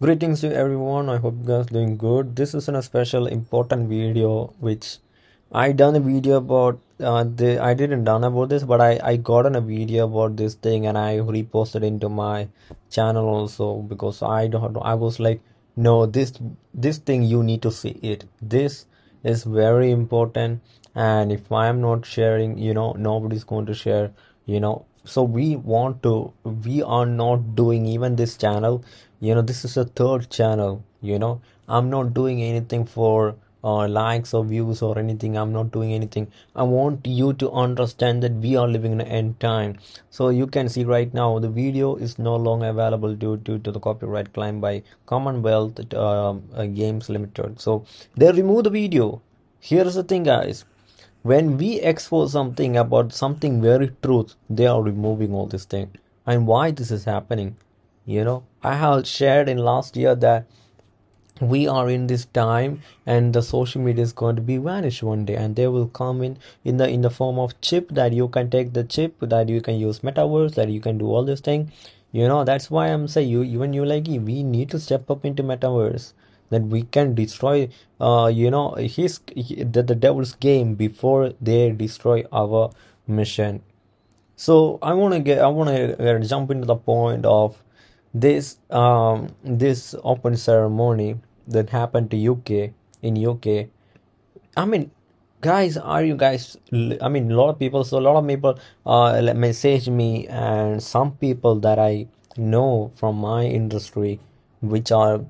Greetings to everyone. I hope you guys are doing good. This is a special important video which I done a video about. I didn't done about this, but I got on a video about this thing and I reposted into my channel also, because I was like, no, this thing you need to see it. This is very important, and if I am not sharing, nobody's going to share. So we are not doing even this channel. This is a third channel. I'm not doing anything for likes or views or anything. I'm not doing anything. I want you to understand that we are living in an end time. So you can see right now the video is no longer available due to the copyright claim by Commonwealth Games Limited. So they removed the video. Here's the thing, guys. When we expose something about something very truth, they are removing all this thing. And why this is happening? I have shared in last year that we are in this time and the social media is going to be vanished one day, and they will come in the form of chip, that you can take the chip, that you can use metaverse, that you can do all this thing. That's why I'm saying, you like, we need to step up into metaverse, that we can destroy the devil's game before they destroy our mission. So I want to jump into the point of this open ceremony that happened to UK. I mean, guys, are you guys, I mean, a lot of people message me, and some people that I know from my industry, which are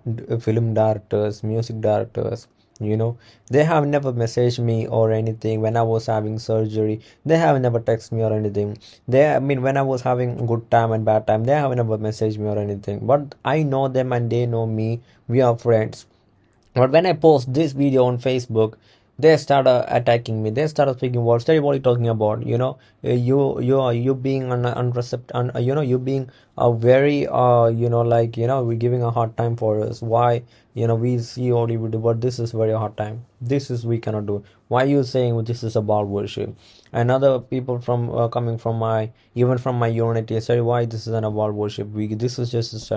film directors, music directors, they have never messaged me or anything. When I was having surgery, they have never texted me or anything. When I was having good time and bad time, they have never messaged me or anything. But I know them and they know me. We are friends. But when I post this video on Facebook, they started attacking me. They started speaking words. They were talking about, you being you being a very we're giving a hard time for us. Why we see all you do, but this is very hard time. This is we cannot do. Why are you saying, well, this is a Baal worship? And other people from coming from my unity say, why this is an Baal worship? This is just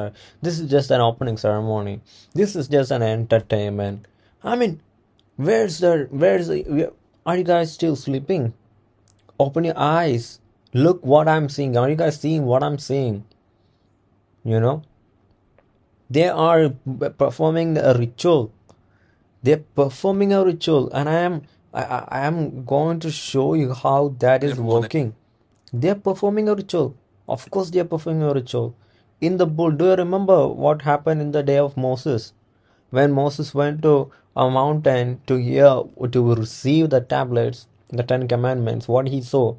an opening ceremony. This is just an entertainment. I mean, are you guys still sleeping? Open your eyes. Look what I'm seeing. Are you guys seeing what I'm seeing? They are performing a ritual. They're performing a ritual, and I am going to show you how that is working. They're performing a ritual. Of course, they're performing a ritual. In the bull, do you remember what happened in the day of Moses? When Moses went to a mountain to receive the tablets, the 10 commandments, what he saw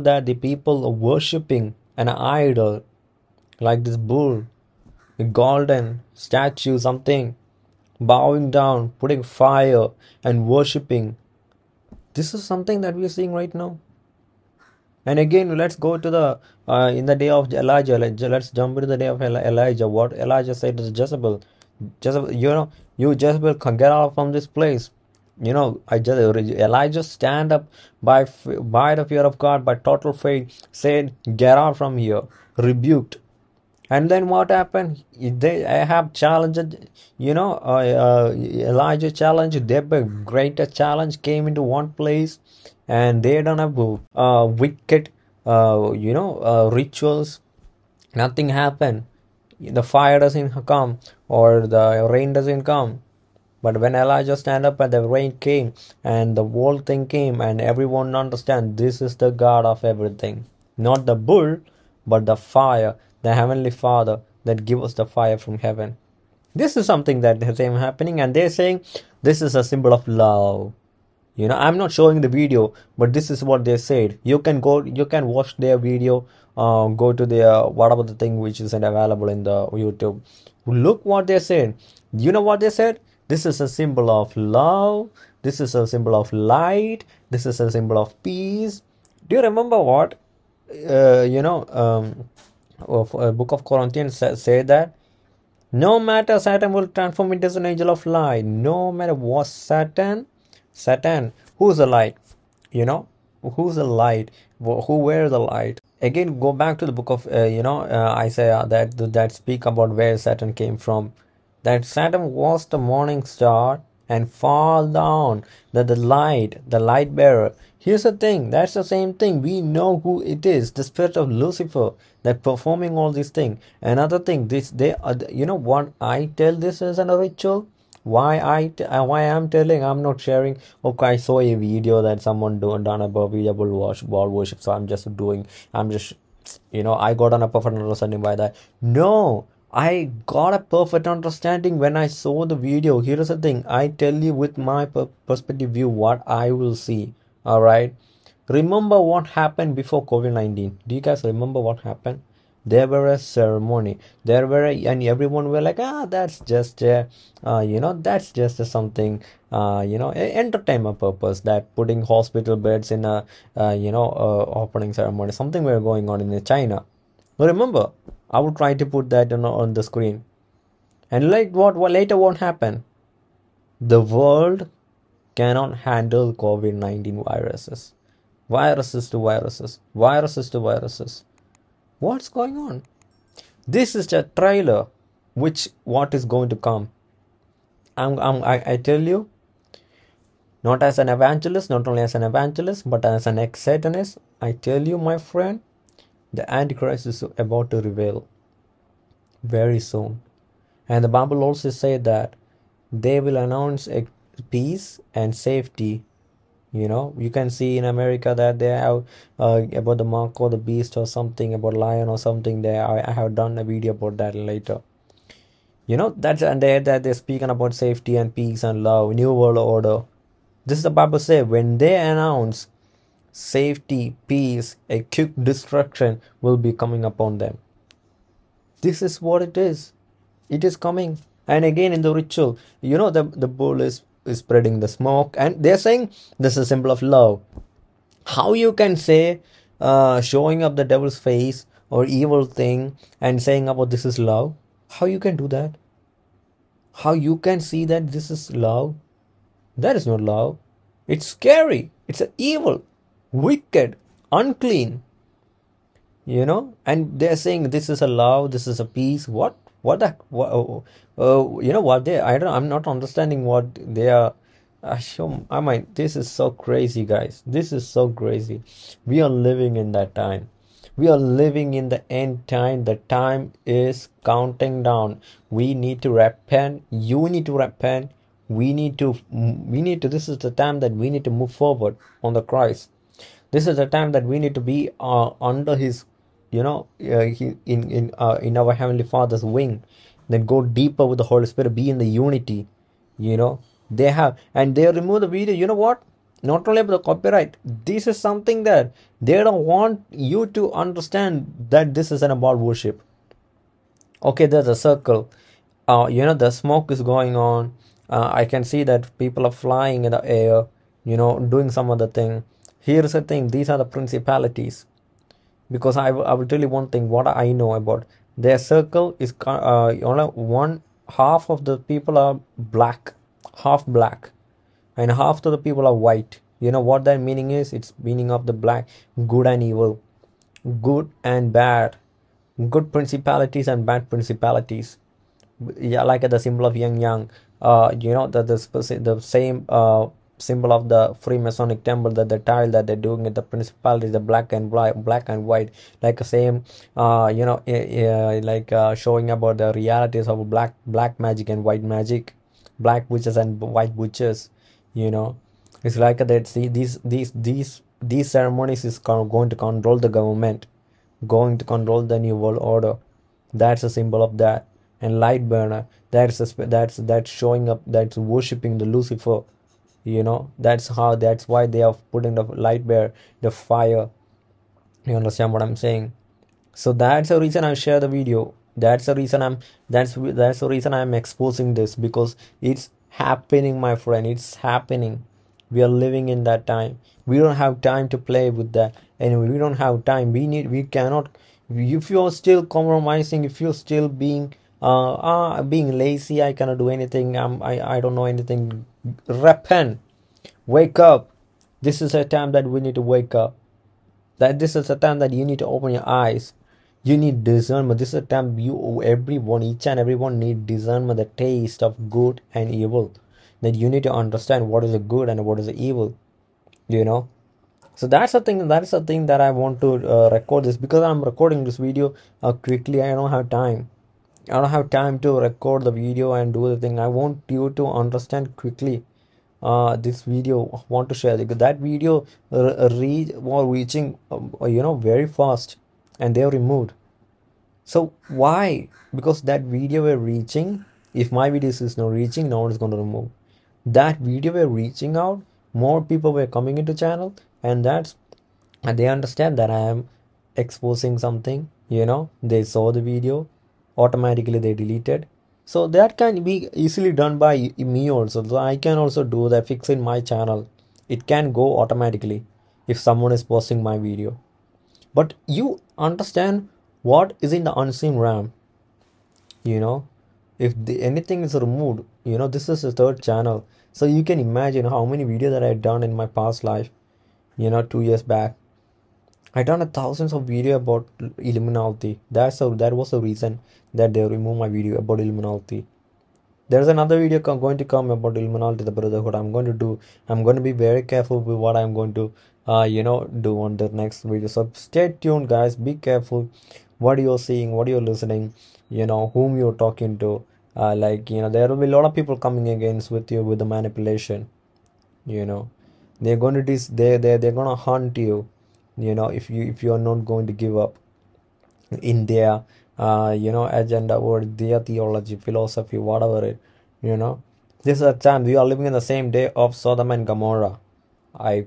that the people are worshipping an idol, like this bull, a golden statue, something, bowing down, putting fire and worshipping. This is something that we are seeing right now. And again, let's go to the in the day of Elijah. Let's jump into the day of Elijah. What Elijah said to Jezebel. You Jezebel, get out from this place. Elijah stand up by the fear of God, by total faith, said, get out from here, rebuked. And then what happened? They have challenged, Elijah challenged, their greater challenge came into one place, and they don't have wicked, rituals. Nothing happened. The fire doesn't come, or the rain doesn't come. But when Elijah stand up and the rain came, and the whole thing came, and everyone understand, this is the God of everything. Not the bull, but the fire, the Heavenly Father that give us the fire from heaven. This is something that is happening, and they're saying, this is a symbol of love. I'm not showing the video, but this is what they said. You can watch their video. Go to their whatever the thing which isn't available in the YouTube. Look what they said. You know what they said? This is a symbol of love. This is a symbol of light. This is a symbol of peace. Do you remember what Book of Corinthians say that? No matter, Satan will transform it as an angel of light. No matter what, Satan, who's the light? Who's the light? Who were the light? Again, go back to the book of Isaiah that speak about where Satan came from. That Satan was the morning star and fall down, that the light bearer. Here's the thing, that's the same thing. We know who it is, the spirit of Lucifer that performing all these things. Another thing, what I tell this is a ritual. I'm not sharing, okay, I saw a video that someone done a Baal worship, so I got on a perfect understanding by that. No, I got a perfect understanding when I saw the video. Here is the thing, I tell you with my perspective view what I will see. All right, remember what happened before COVID-19? Do you guys remember what happened? There were a ceremony, and everyone were like, that's just a something, entertainment purpose, that putting hospital beds in a opening ceremony, something were going on in China. Remember, I would try to put that on the screen, and like what later won't happen. The world cannot handle COVID-19 viruses. What's going on? This is the trailer which what is going to come. I tell you, not as an evangelist, not only as an evangelist, but as an ex-Satanist, I tell you, my friend, the Antichrist is about to reveal very soon. And the Bible also said that they will announce a peace and safety. You can see in America that they have about the mark or the beast or something, about lion or something there. I have done a video about that later. They're speaking about safety and peace and love, new world order. This is the Bible says, when they announce safety, peace, a quick destruction will be coming upon them. This is what it is. It is coming. And again in the ritual, the bull is spreading the smoke, and they're saying this is a symbol of love. How you can say showing up the devil's face or evil thing and saying about this is love? How you can do that? How you can see that this is love? That is not love. It's scary. It's an evil, wicked, unclean, and they're saying this is a love, this is a peace. I'm not understanding what they are. This is so crazy, guys. This is so crazy. We are living in that time. We are living in the end time. The time is counting down. We need to repent. You need to repent. This is the time that we need to move forward on the Christ. This is the time that we need to be under his in our Heavenly Father's wing. Then go deeper with the Holy Spirit, be in the unity. They remove the video. You know what? Not only about the copyright, this is something that they don't want you to understand, that this is an about worship. Okay, there's a circle. The smoke is going on. I can see that people are flying in the air, doing some other thing. Here's the thing, these are the principalities. Because I will tell you one thing, what I know about their circle is one half of the people are half black, and half of the people are white. You know what that meaning is? It's meaning of the black, good and evil, good and bad, good principalities and bad principalities. Like the symbol of yang, the same symbol of the Freemasonic temple, that the tile that they're doing at the principality, the black and white, like the same, showing about the realities of black magic and white magic, black witches and white witches. It's like that. See, these ceremonies is going to control the government, going to control the new world order. That's a symbol of that. And light burner, that's showing up, that's worshipping the Lucifer. That's why they are putting the light bear, the fire. You understand what I'm saying? So that's the reason I share the video. That's the reason I'm exposing this, because it's happening, my friend. It's happening. We are living in that time. We don't have time to play with that. Anyway, we don't have time. We cannot. If you're still compromising, if you're still being lazy, I cannot do anything, I don't know anything. Repent. Wake up. This is a time that we need to wake up. That this is a time that you need to open your eyes. You need discernment. This is a time you, everyone, each and everyone need discernment, the taste of good and evil. That you need to understand what is the good and what is the evil. You know. So that's the thing. That's the thing that I want to record this, because I'm recording this video quickly. I don't have time. I don't have time to record the video and do the thing. I want you to understand quickly. This video I want to share, because that video reaching very fast, and they removed. So why? Because that video were reaching. If my video is not reaching, no one is going to remove. That video were reaching out. More people were coming into channel, and they understand that I am exposing something. You know, they saw the video, automatically they deleted. So that can be easily done by me also. So I can also do that, fix in my channel. It can go automatically if someone is posting my video. But you understand what is in the unseen realm. You know, if anything is removed, you know, this is the third channel. So you can imagine how many videos that I had done in my past life, you know, 2 years back. I done thousands of videos about Illuminati. That was the reason that they removed my video about Illuminati. There's another video going to come about Illuminati, the brotherhood. I'm going to do. I'm going to be very careful with what I'm going to, do on the next video. So stay tuned, guys. Be careful what you're seeing, what you're listening, you know, whom you're talking to. There will be a lot of people coming against with you with the manipulation. You know, they're going to they're going to hunt you. You know, if you are not going to give up in their agenda or their theology, philosophy, whatever it, you know. This is a time we are living in the same day of Sodom and Gomorrah. I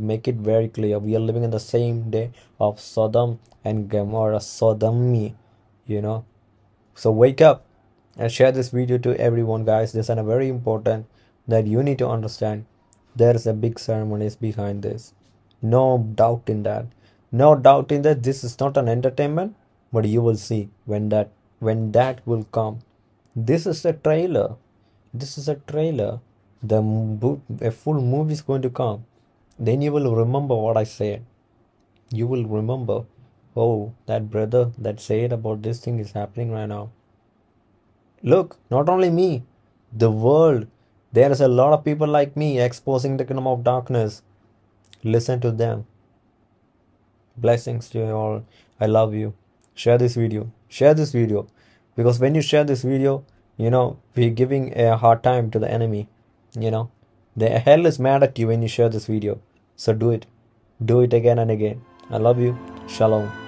make it very clear, we are living in the same day of Sodom and Gomorrah, Sodomy, you know. So wake up and share this video to everyone, guys. This is very important that you need to understand. There is a big ceremonies behind this. No doubt in that this is not an entertainment, but you will see when that will come. This is a trailer. A full movie is going to come. Then you will remember what I said. You will remember, oh, that brother that said about this thing is happening right now. Look, not only me, the world. There is a lot of people like me exposing the kingdom of darkness. Listen to them. Blessings to you all. I love you. Share this video, because when you share this video, you know, we're giving a hard time to the enemy. You know, the hell is mad at you when you share this video. So do it again and again. I love you. Shalom.